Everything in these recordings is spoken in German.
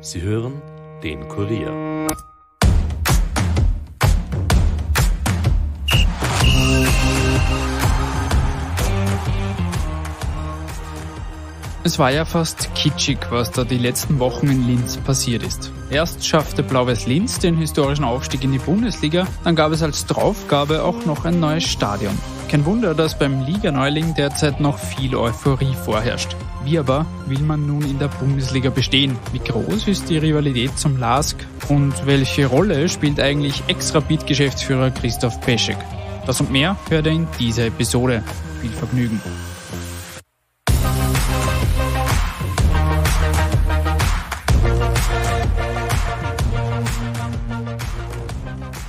Sie hören den Kurier. Es war ja fast kitschig, was da die letzten Wochen in Linz passiert ist. Erst schaffte Blau-Weiß Linz den historischen Aufstieg in die Bundesliga, dann gab es als Draufgabe auch noch ein neues Stadion. Kein Wunder, dass beim Liganeuling derzeit noch viel Euphorie vorherrscht. Wie aber will man nun in der Bundesliga bestehen? Wie groß ist die Rivalität zum LASK? Und welche Rolle spielt eigentlich Ex-Rapid-Geschäftsführer Christoph Peschek? Das und mehr hört ihr in dieser Episode. Viel Vergnügen!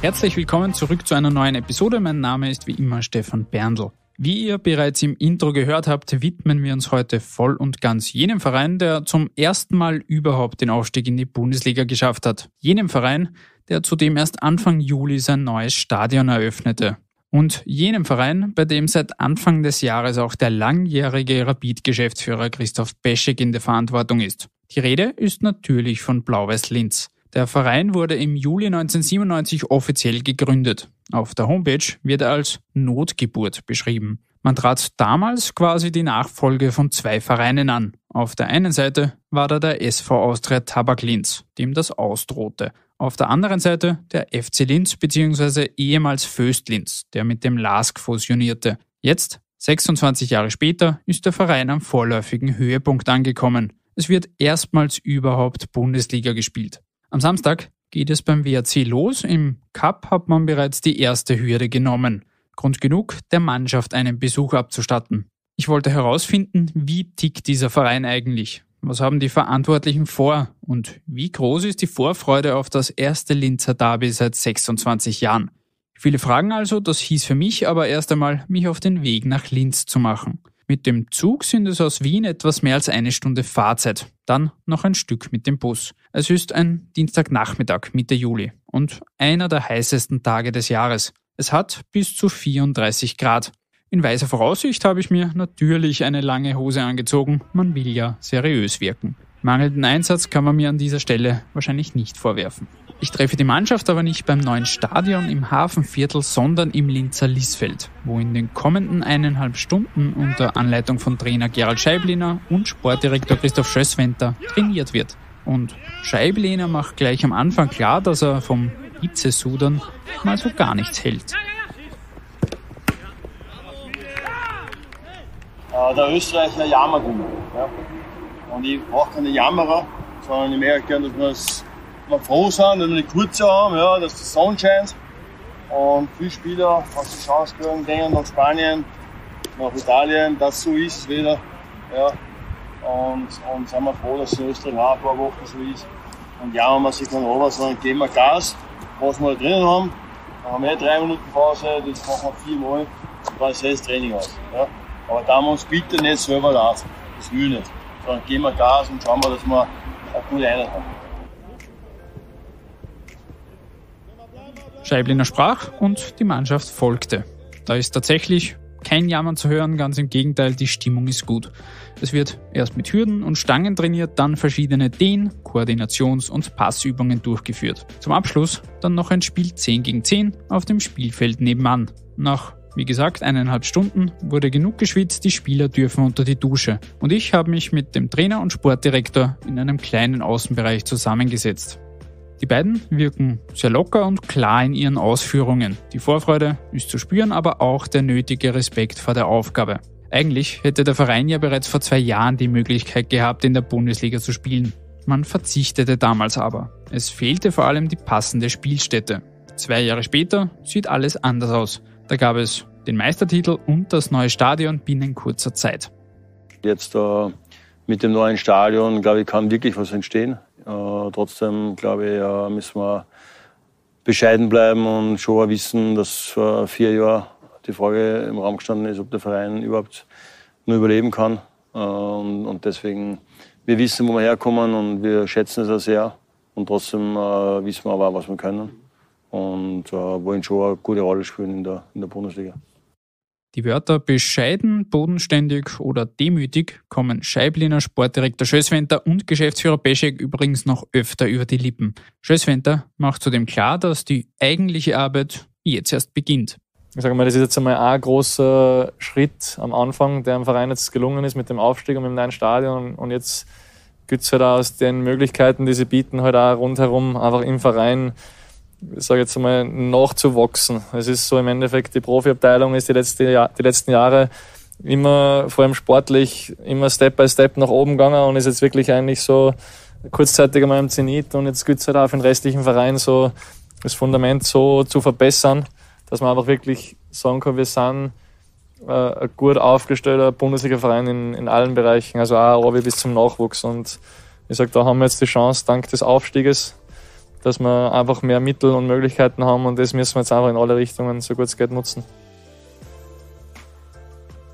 Herzlich willkommen zurück zu einer neuen Episode. Mein Name ist wie immer Stefan Berndl. Wie ihr bereits im Intro gehört habt, widmen wir uns heute voll und ganz jenem Verein, der zum ersten Mal überhaupt den Aufstieg in die Bundesliga geschafft hat. Jenem Verein, der zudem erst Anfang Juli sein neues Stadion eröffnete. Und jenem Verein, bei dem seit Anfang des Jahres auch der langjährige Rapid-Geschäftsführer Christoph Peschek in der Verantwortung ist. Die Rede ist natürlich von Blau-Weiß Linz. Der Verein wurde im Juli 1997 offiziell gegründet. Auf der Homepage wird er als Notgeburt beschrieben. Man trat damals quasi die Nachfolge von zwei Vereinen an. Auf der einen Seite war da der SV Austria Tabak Linz, dem das ausdrohte. Auf der anderen Seite der FC Linz bzw. ehemals Vöstlinz, der mit dem LASK fusionierte. Jetzt, 26 Jahre später, ist der Verein am vorläufigen Höhepunkt angekommen. Es wird erstmals überhaupt Bundesliga gespielt. Am Samstag geht es beim WAC los. Im Cup hat man bereits die erste Hürde genommen. Grund genug, der Mannschaft einen Besuch abzustatten. Ich wollte herausfinden, wie tickt dieser Verein eigentlich? Was haben die Verantwortlichen vor? Und wie groß ist die Vorfreude auf das erste Linzer Derby seit 26 Jahren? Viele Fragen also, das hieß für mich aber erst einmal, mich auf den Weg nach Linz zu machen. Mit dem Zug sind es aus Wien etwas mehr als eine Stunde Fahrzeit, dann noch ein Stück mit dem Bus. Es ist ein Dienstagnachmittag, Mitte Juli und einer der heißesten Tage des Jahres. Es hat bis zu 34 Grad. In weiser Voraussicht habe ich mir natürlich eine lange Hose angezogen, man will ja seriös wirken. Mangelnden Einsatz kann man mir an dieser Stelle wahrscheinlich nicht vorwerfen. Ich treffe die Mannschaft aber nicht beim neuen Stadion im Hafenviertel, sondern im Linzer Lisfeld, wo in den kommenden 1,5 Stunden unter Anleitung von Trainer Gerald Scheiblehner und Sportdirektor Christoph Schösswendter trainiert wird. Und Scheiblehner macht gleich am Anfang klar, dass er vom Hitzesudern mal so gar nichts hält. Der Österreicher jammert immer. Ja. Und ich brauche keine Jammerer, sondern ich merke gerne, dass man es wir froh sind, wenn wir die Kurze haben, ja, dass die Sonne scheint. Und viele Spieler aus den Schauspielern denken nach Spanien, nach Italien, dass so ist es wieder. Ja. Und sind wir froh, dass es in Österreich auch ein paar Wochen so ist. Und ja, wenn man sich dann runter, sondern geben wir Gas, was wir da drinnen haben. Dann haben wir 3 Minuten Pause, das machen wir 4 Mal, und dann sieht das Training aus. Ja. Aber da haben wir uns bitte nicht selber lassen, das will ich nicht. Sondern geben wir Gas und schauen wir, dass wir eine gute Einheit haben. Scheiblehner sprach und die Mannschaft folgte. Da ist tatsächlich kein Jammern zu hören, ganz im Gegenteil, die Stimmung ist gut. Es wird erst mit Hürden und Stangen trainiert, dann verschiedene Dehn-, Koordinations- und Passübungen durchgeführt. Zum Abschluss dann noch ein Spiel 10 gegen 10 auf dem Spielfeld nebenan. Nach, wie gesagt, 1,5 Stunden wurde genug geschwitzt, die Spieler dürfen unter die Dusche. Und ich habe mich mit dem Trainer und Sportdirektor in einem kleinen Außenbereich zusammengesetzt. Die beiden wirken sehr locker und klar in ihren Ausführungen. Die Vorfreude ist zu spüren, aber auch der nötige Respekt vor der Aufgabe. Eigentlich hätte der Verein ja bereits vor 2 Jahren die Möglichkeit gehabt, in der Bundesliga zu spielen. Man verzichtete damals aber. Es fehlte vor allem die passende Spielstätte. 2 Jahre später sieht alles anders aus. Da gab es den Meistertitel und das neue Stadion binnen kurzer Zeit. Jetzt mit dem neuen Stadion, glaube ich, kann wirklich was entstehen. Trotzdem, glaube ich, müssen wir bescheiden bleiben und schon wissen, dass vor 4 Jahren die Frage im Raum gestanden ist, ob der Verein überhaupt nur überleben kann. Und deswegen, wir wissen, wo wir herkommen und wir schätzen es auch sehr. Und trotzdem wissen wir aber auch, was wir können und wollen schon eine gute Rolle spielen in der Bundesliga. Die Wörter bescheiden, bodenständig oder demütig kommen Scheiblehner, Sportdirektor Schösswendter und Geschäftsführer Peschek übrigens noch öfter über die Lippen. Schösswendter macht zudem klar, dass die eigentliche Arbeit jetzt erst beginnt. Ich sage mal, das ist jetzt einmal ein großer Schritt am Anfang, der dem Verein jetzt gelungen ist mit dem Aufstieg und mit dem neuen Stadion. Und jetzt gibt es halt auch aus den Möglichkeiten, die sie bieten, halt auch rundherum einfach im Verein, ich sage jetzt einmal, nachzuwachsen. Es ist so im Endeffekt, die Profiabteilung ist die letzten Jahre immer, vor allem sportlich, immer Step by Step nach oben gegangen und ist jetzt wirklich eigentlich so kurzzeitig einmal im Zenit. Und jetzt gilt es halt auch für den restlichen Verein, so das Fundament so zu verbessern, dass man einfach wirklich sagen kann, wir sind ein gut aufgestellter Bundesliga-Verein in allen Bereichen, also auch bis zum Nachwuchs. Und ich sage, da haben wir jetzt die Chance, dank des Aufstieges, dass wir einfach mehr Mittel und Möglichkeiten haben, und das müssen wir jetzt einfach in alle Richtungen so gut es geht nutzen.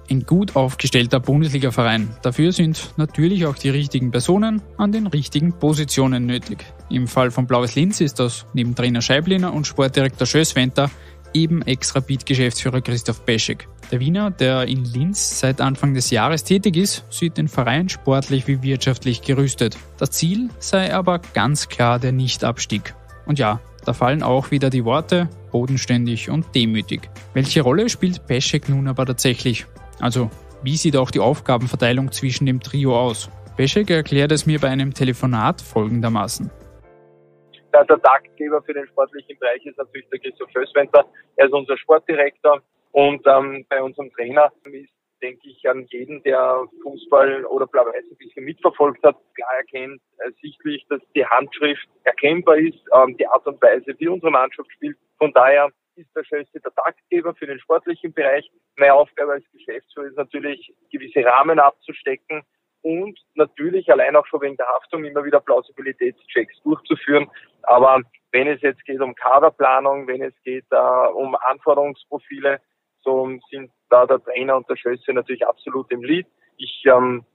Ein gut aufgestellter Bundesliga-Verein. Dafür sind natürlich auch die richtigen Personen an den richtigen Positionen nötig. Im Fall von Blau-Weiß Linz ist das neben Trainer Scheiblehner und Sportdirektor Schösswendter eben Ex-Rapid-Geschäftsführer Christoph Peschek. Der Wiener, der in Linz seit Anfang des Jahres tätig ist, sieht den Verein sportlich wie wirtschaftlich gerüstet. Das Ziel sei aber ganz klar der Nichtabstieg. Und ja, da fallen auch wieder die Worte bodenständig und demütig. Welche Rolle spielt Peschek nun aber tatsächlich? Also, wie sieht auch die Aufgabenverteilung zwischen dem Trio aus? Peschek erklärt es mir bei einem Telefonat folgendermaßen. Der Taktgeber für den sportlichen Bereich ist natürlich der Christoph Schösswendter. Er ist unser Sportdirektor. Und bei unserem Trainer ist, denke ich, an jeden, der Fußball oder Blau-Weiß ein bisschen mitverfolgt hat, klar erkennt, sichtlich, dass die Handschrift erkennbar ist, die Art und Weise, wie unsere Mannschaft spielt. Von daher ist der Schössi der Taktgeber für den sportlichen Bereich. Meine Aufgabe als Geschäftsführer ist natürlich, gewisse Rahmen abzustecken und natürlich allein auch schon wegen der Haftung immer wieder Plausibilitätschecks durchzuführen. Aber wenn es jetzt geht um Kaderplanung, wenn es geht um Anforderungsprofile, so sind da der Trainer und der Schössi natürlich absolut im Lead. Ich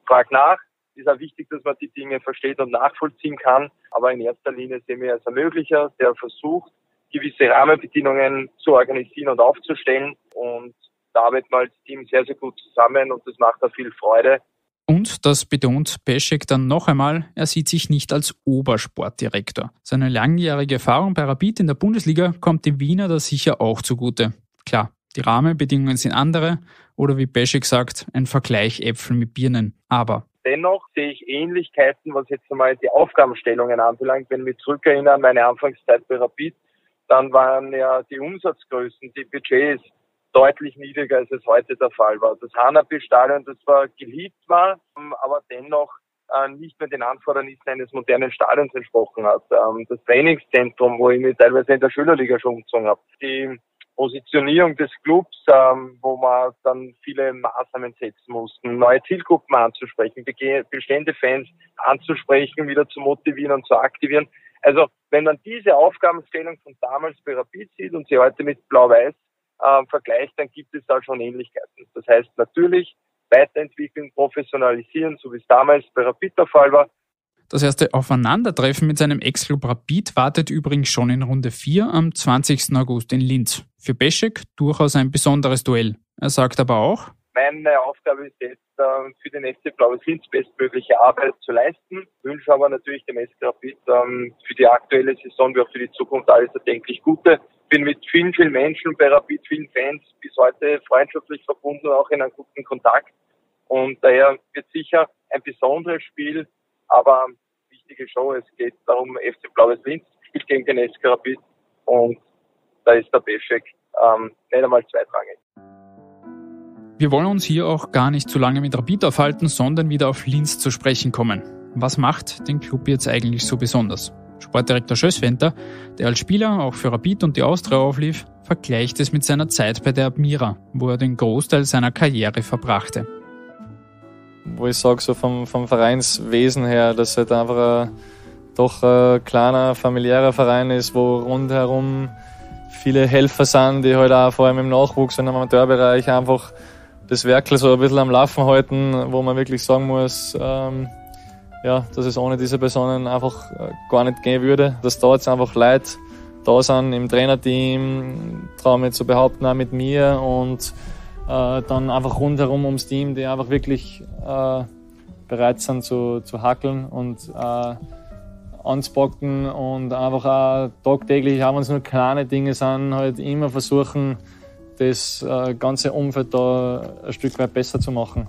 frage nach. Es ist auch wichtig, dass man die Dinge versteht und nachvollziehen kann. Aber in erster Linie sehen wir als Ermöglicher, der versucht, gewisse Rahmenbedingungen zu organisieren und aufzustellen. Und da arbeiten wir als Team sehr, sehr gut zusammen und das macht auch viel Freude. Und, das betont Peschek dann noch einmal, er sieht sich nicht als Obersportdirektor. Seine langjährige Erfahrung bei Rapid in der Bundesliga kommt dem Wiener da sicher auch zugute. Klar. Die Rahmenbedingungen sind andere oder wie Peschek sagt, ein Vergleich Äpfel mit Birnen. Aber dennoch sehe ich Ähnlichkeiten, was jetzt einmal die Aufgabenstellungen anbelangt. Wenn ich mich zurückerinnere an meine Anfangszeit bei Rapid, dann waren ja die Umsatzgrößen, die Budgets deutlich niedriger, als es heute der Fall war. Das Hanapi-Stadion, das zwar geliebt war, aber dennoch nicht mehr den Anfordernissen eines modernen Stadions entsprochen hat. Das Trainingszentrum, wo ich mich teilweise in der Schülerliga schon umgezogen habe. Die Positionierung des Clubs, wo man dann viele Maßnahmen setzen mussten, neue Zielgruppen anzusprechen, bestehende Fans anzusprechen, wieder zu motivieren und zu aktivieren. Also wenn man diese Aufgabenstellung von damals bei Rapid sieht und sie heute mit Blau-Weiß vergleicht, dann gibt es da schon Ähnlichkeiten. Das heißt natürlich weiterentwickeln, professionalisieren, so wie es damals bei Rapid der Fall war. Das erste Aufeinandertreffen mit seinem Ex-Club Rapid wartet übrigens schon in Runde 4 am 20. August in Linz. Für Peschek durchaus ein besonderes Duell. Er sagt aber auch: Meine Aufgabe ist jetzt, für den FC Blau-Weiß Linz bestmögliche Arbeit zu leisten. Ich wünsche aber natürlich dem SK Rapid für die aktuelle Saison wie auch für die Zukunft alles erdenklich Gute. Ich bin mit vielen, vielen Menschen bei Rapid, vielen Fans bis heute freundschaftlich verbunden und auch in einem guten Kontakt. Und daher wird sicher ein besonderes Spiel. Aber wichtige Show, es geht darum, FC Blau-Weiß Linz spielt gegen den SK Rapid und da ist der Peschek nicht einmal zweitrangig. Wir wollen uns hier auch gar nicht zu lange mit Rapid aufhalten, sondern wieder auf Linz zu sprechen kommen. Was macht den Club jetzt eigentlich so besonders? Sportdirektor Schösswendter, der als Spieler auch für Rapid und die Austria auflief, vergleicht es mit seiner Zeit bei der Admira, wo er den Großteil seiner Karriere verbrachte. Wo ich sage, so vom Vereinswesen her, dass es halt einfach ein kleiner, familiärer Verein ist, wo rundherum viele Helfer sind, die halt auch vor allem im Nachwuchs und im Amateurbereich einfach das Werkel so ein bisschen am Laufen halten, wo man wirklich sagen muss, dass es ohne diese Personen einfach gar nicht gehen würde. Dass da jetzt einfach Leute da sind im Trainerteam, traue ich mich zu behaupten, auch mit mir und dann einfach rundherum ums Team, die einfach wirklich bereit sind zu hackeln und anzupacken und einfach auch tagtäglich, auch wenn es nur kleine Dinge sind, halt immer versuchen, das ganze Umfeld da ein Stück weit besser zu machen.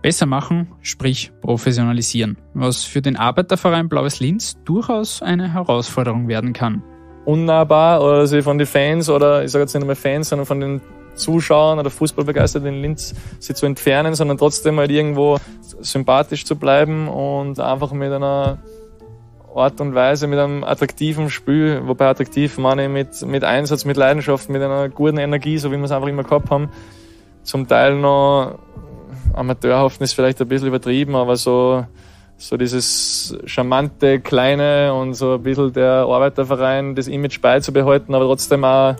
Besser machen, sprich professionalisieren, was für den Arbeiterverein Blau-Weiß Linz durchaus eine Herausforderung werden kann. Unnahbar oder sich von den Fans oder, ich sage jetzt nicht nur Fans, sondern von den Zuschauern oder Fußballbegeisterten in Linz sich zu entfernen, sondern trotzdem halt irgendwo sympathisch zu bleiben und einfach mit einer Art und Weise, mit einem attraktiven Spiel, wobei attraktiv meine ich mit Einsatz, mit Leidenschaft, mit einer guten Energie, so wie wir es einfach immer gehabt haben, zum Teil noch amateurhaften ist vielleicht ein bisschen übertrieben, aber so dieses charmante, kleine und so ein bisschen der Arbeiterverein, das Image beizubehalten, aber trotzdem auch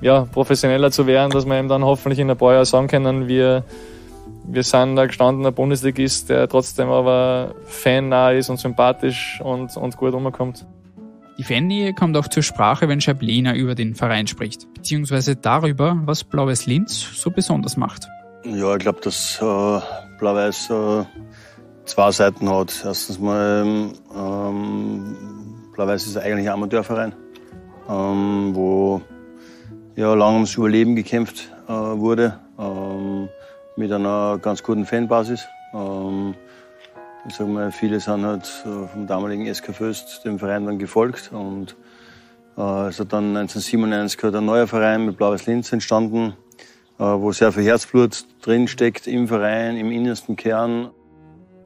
ja, professioneller zu werden, dass wir ihm dann hoffentlich in ein paar Jahren sagen können, wir sind ein gestandener Bundesligist, der trotzdem aber fannah ist und sympathisch und gut rumkommt. Die Fannähe kommt auch zur Sprache, wenn Scheiblehner über den Verein spricht, beziehungsweise darüber, was Blau-Weiß Linz so besonders macht. Ja, ich glaube, dass Blau-Weiß zwei Seiten hat. Erstens mal, Blau-Weiß ist eigentlich ein Amateurverein, wo ja, lange ums Überleben gekämpft wurde, mit einer ganz guten Fanbasis. Ich sag mal, viele sind halt vom damaligen SK Vöst dem Verein dann gefolgt. Und es hat dann 1997 ein neuer Verein mit Blau-Weiß Linz entstanden, wo sehr viel Herzblut drinsteckt im Verein, im innersten Kern.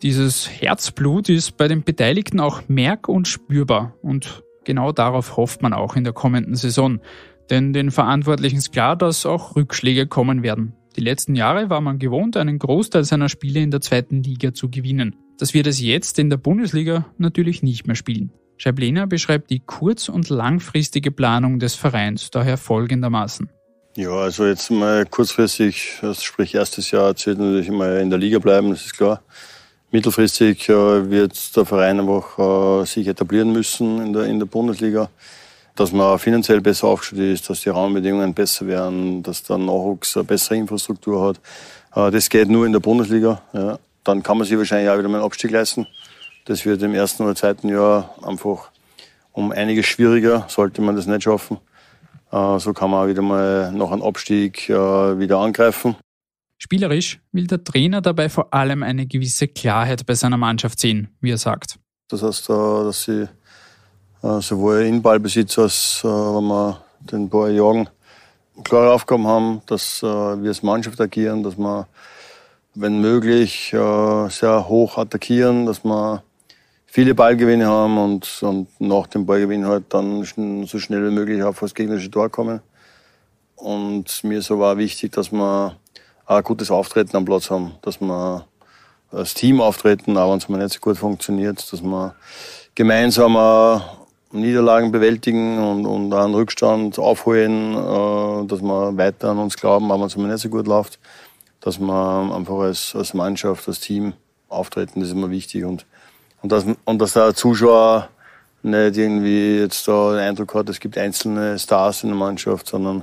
Dieses Herzblut ist bei den Beteiligten auch merk- und spürbar. Und genau darauf hofft man auch in der kommenden Saison. Denn den Verantwortlichen ist klar, dass auch Rückschläge kommen werden. Die letzten Jahre war man gewohnt, einen Großteil seiner Spiele in der zweiten Liga zu gewinnen. Das wird es jetzt in der Bundesliga natürlich nicht mehr spielen. Scheiblehner beschreibt die kurz- und langfristige Planung des Vereins daher folgendermaßen. Ja, also jetzt mal kurzfristig, also sprich erstes Jahr, zählt natürlich immer in der Liga bleiben, das ist klar. Mittelfristig wird der Verein einfach sich etablieren müssen in der Bundesliga. Dass man finanziell besser aufgestellt ist, dass die Rahmenbedingungen besser werden, dass der Nachwuchs eine bessere Infrastruktur hat. Das geht nur in der Bundesliga. Ja. Dann kann man sich wahrscheinlich auch wieder mal einen Abstieg leisten. Das wird im ersten oder zweiten Jahr einfach um einiges schwieriger, sollte man das nicht schaffen. So kann man auch wieder mal nach einem Abstieg wieder angreifen. Spielerisch will der Trainer dabei vor allem eine gewisse Klarheit bei seiner Mannschaft sehen, wie er sagt. Das heißt, dass sie sowohl in Ballbesitz als wenn wir den Ball jagen, klare Aufgaben haben, dass wir als Mannschaft agieren, dass wir, wenn möglich, sehr hoch attackieren, dass wir viele Ballgewinne haben und nach dem Ballgewinn halt dann so schnell wie möglich auf das gegnerische Tor kommen. Und mir so war wichtig, dass wir auch ein gutes Auftreten am Platz haben, dass wir als Team auftreten, auch wenn es mal nicht so gut funktioniert, dass wir gemeinsam Niederlagen bewältigen und einen Rückstand aufholen, dass wir weiter an uns glauben, auch wenn es mal nicht so gut läuft, dass wir einfach als Mannschaft, als Team auftreten, das ist immer wichtig. Und dass der Zuschauer nicht irgendwie jetzt da den Eindruck hat, es gibt einzelne Stars in der Mannschaft, sondern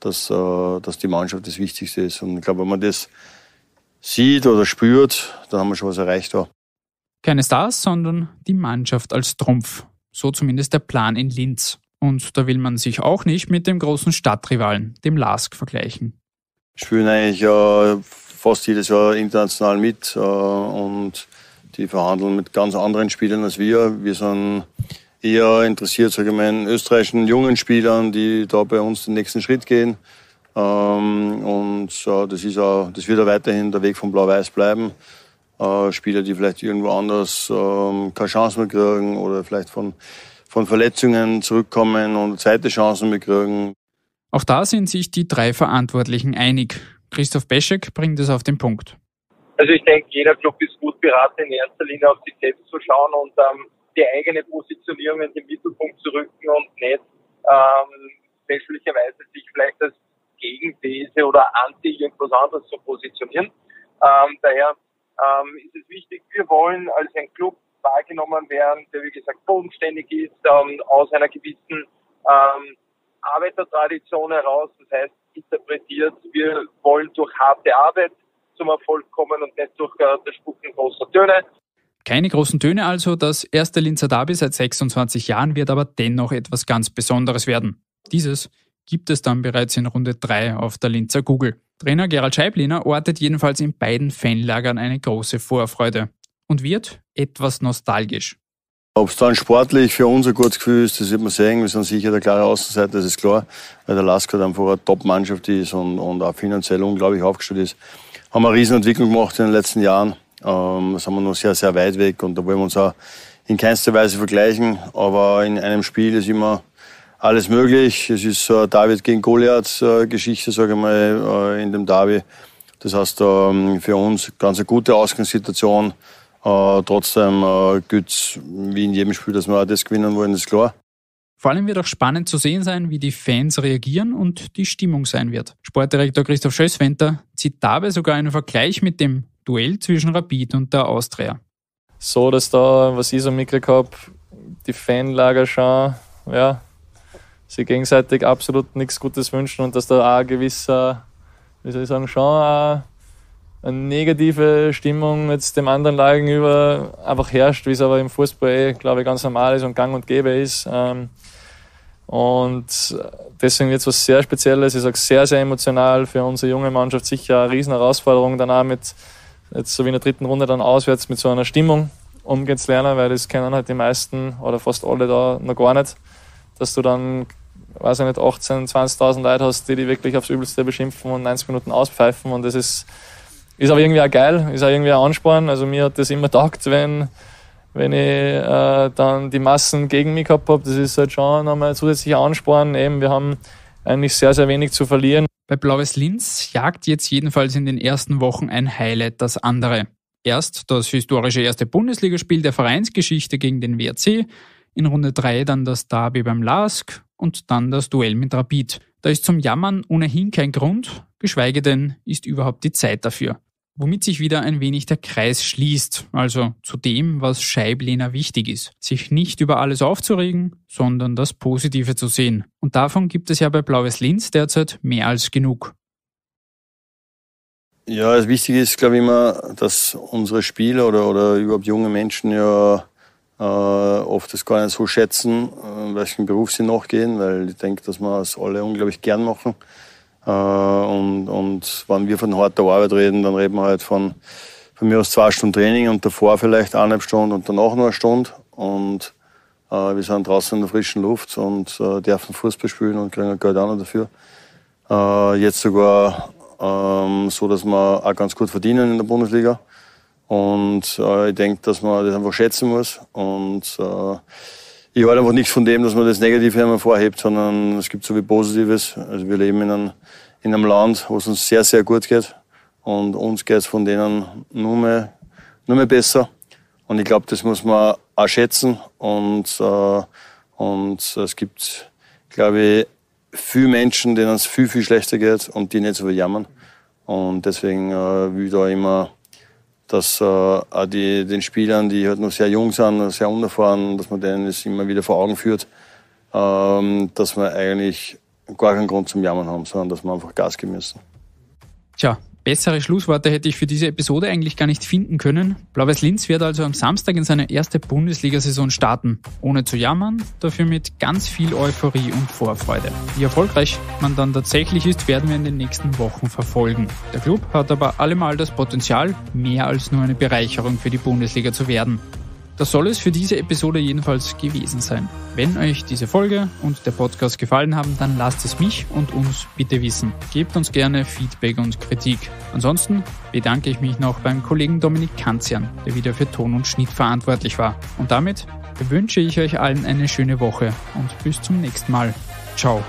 dass die Mannschaft das Wichtigste ist. Und ich glaube, wenn man das sieht oder spürt, dann haben wir schon was erreicht da. Keine Stars, sondern die Mannschaft als Trumpf. So zumindest der Plan in Linz. Und da will man sich auch nicht mit dem großen Stadtrivalen, dem LASK, vergleichen. Wir spielen eigentlich fast jedes Jahr international mit und die verhandeln mit ganz anderen Spielern als wir. Wir sind eher interessiert, sage ich mal, an österreichischen jungen Spielern, die da bei uns den nächsten Schritt gehen. Das wird auch weiterhin der Weg von Blau-Weiß bleiben. Spieler, die vielleicht irgendwo anders keine Chance mehr kriegen oder vielleicht von Verletzungen zurückkommen und zweite Chancen mehr kriegen. Auch da sind sich die drei Verantwortlichen einig. Christoph Peschek bringt es auf den Punkt. Also ich denke, jeder Club ist gut beraten, in erster Linie auf sich selbst zu schauen und die eigene Positionierung in den Mittelpunkt zu rücken und nicht fälschlicherweise sich vielleicht als Gegenthese oder Anti irgendwas anderes zu positionieren. Daher ist es wichtig, wir wollen als ein Club wahrgenommen werden, der wie gesagt bodenständig ist, aus einer gewissen Arbeitertradition heraus. Das heißt, interpretiert, wir wollen durch harte Arbeit zum Erfolg kommen und nicht durch das Spucken großer Töne. Keine großen Töne also, das erste Linzer Derby seit 26 Jahren wird aber dennoch etwas ganz Besonderes werden. Dieses gibt es dann bereits in Runde 3 auf der Linzer Kugel. Trainer Gerald Scheiblehner ortet jedenfalls in beiden Fanlagern eine große Vorfreude und wird etwas nostalgisch. Ob es dann sportlich für uns ein gutes Gefühl ist, das wird man sehen. Wir sind sicher der klare Außenseiter, das ist klar. Weil der LASK einfach eine Top-Mannschaft ist und auch finanziell unglaublich aufgestellt ist. Haben wir eine Riesenentwicklung gemacht in den letzten Jahren. Das haben wir noch sehr, sehr weit weg und da wollen wir uns auch in keinster Weise vergleichen. Aber in einem Spiel ist immer alles möglich. Es ist David gegen Goliath Geschichte, sage ich mal, in dem Derby. Das heißt, für uns ganz eine gute Ausgangssituation. Trotzdem gilt es wie in jedem Spiel, dass wir auch das gewinnen wollen, das ist klar. Vor allem wird auch spannend zu sehen sein, wie die Fans reagieren und die Stimmung sein wird. Sportdirektor Christoph Schösswendter zieht dabei sogar einen Vergleich mit dem Duell zwischen Rapid und der Austria. So, dass da, was ich so mitgekriegt habe, die Fanlager schon, ja, sich gegenseitig absolut nichts Gutes wünschen und dass da auch ein gewisser, wie soll ich sagen, schon eine negative Stimmung jetzt dem anderen Lager gegenüber einfach herrscht, wie es aber im Fußball, glaube ich, ganz normal ist und gang und gäbe ist. Und deswegen wird es was sehr Spezielles. Ich sage, sehr, sehr emotional für unsere junge Mannschaft. Sicher eine riesen Herausforderung, dann auch mit, jetzt so wie in der dritten Runde, dann auswärts mit so einer Stimmung umgehen zu lernen, weil das kennen halt die meisten oder fast alle da noch gar nicht, dass du dann, weiß ich nicht, 18.000, 20.000 Leute hast, die wirklich aufs Übelste beschimpfen und 90 Minuten auspfeifen. Und das ist aber irgendwie auch geil, ist auch irgendwie ein Ansporn. Also mir hat das immer getaugt, wenn ich dann die Massen gegen mich gehabt habe. Das ist halt schon nochmal ein zusätzlicher Ansporn. Eben, wir haben eigentlich sehr, sehr wenig zu verlieren. Bei Blau-Weiß Linz jagt jetzt jedenfalls in den ersten Wochen ein Highlight das andere. Erst das historische erste Bundesligaspiel der Vereinsgeschichte gegen den WAC, in Runde 3 dann das Derby beim LASK und dann das Duell mit Rapid. Da ist zum Jammern ohnehin kein Grund, geschweige denn ist überhaupt die Zeit dafür. Womit sich wieder ein wenig der Kreis schließt, also zu dem, was Scheiblehner wichtig ist. Sich nicht über alles aufzuregen, sondern das Positive zu sehen. Und davon gibt es ja bei Blau-Weiß Linz derzeit mehr als genug. Ja, das Wichtige ist, glaube ich, immer, dass unsere Spieler oder überhaupt junge Menschen ja oft das gar nicht so schätzen, welchen Beruf sie nachgehen, weil ich denke, dass wir es alle unglaublich gern machen. Und wenn wir von harter Arbeit reden, dann reden wir halt von mir aus 2 Stunden Training und davor vielleicht 1,5 Stunden und danach nur 1 Stunde. Und wir sind draußen in der frischen Luft und dürfen Fußball spielen und kriegen Geld auch noch dafür. Jetzt sogar so, dass wir auch ganz gut verdienen in der Bundesliga. Und ich denke, dass man das einfach schätzen muss. Und ich halte einfach nichts von dem, dass man das Negative immer vorhebt, sondern es gibt so viel Positives. Also wir leben in einem Land, wo es uns sehr, sehr gut geht. Und uns geht es von denen nur mehr besser. Und ich glaube, das muss man auch schätzen. Und es gibt, glaube ich, viele Menschen, denen es viel, viel schlechter geht und die nicht so viel jammern. Und deswegen will ich da immer, dass auch den Spielern, die halt noch sehr jung sind, sehr unerfahren, dass man denen das immer wieder vor Augen führt, dass wir eigentlich gar keinen Grund zum Jammern haben, sondern dass wir einfach Gas geben müssen. Tja, bessere Schlussworte hätte ich für diese Episode eigentlich gar nicht finden können. Blau-Weiß Linz wird also am Samstag in seine erste Bundesliga-Saison starten. Ohne zu jammern, dafür mit ganz viel Euphorie und Vorfreude. Wie erfolgreich man dann tatsächlich ist, werden wir in den nächsten Wochen verfolgen. Der Club hat aber allemal das Potenzial, mehr als nur eine Bereicherung für die Bundesliga zu werden. Das soll es für diese Episode jedenfalls gewesen sein. Wenn euch diese Folge und der Podcast gefallen haben, dann lasst es mich und uns bitte wissen. Gebt uns gerne Feedback und Kritik. Ansonsten bedanke ich mich noch beim Kollegen Dominik Kanzian, der wieder für Ton und Schnitt verantwortlich war. Und damit wünsche ich euch allen eine schöne Woche und bis zum nächsten Mal. Ciao.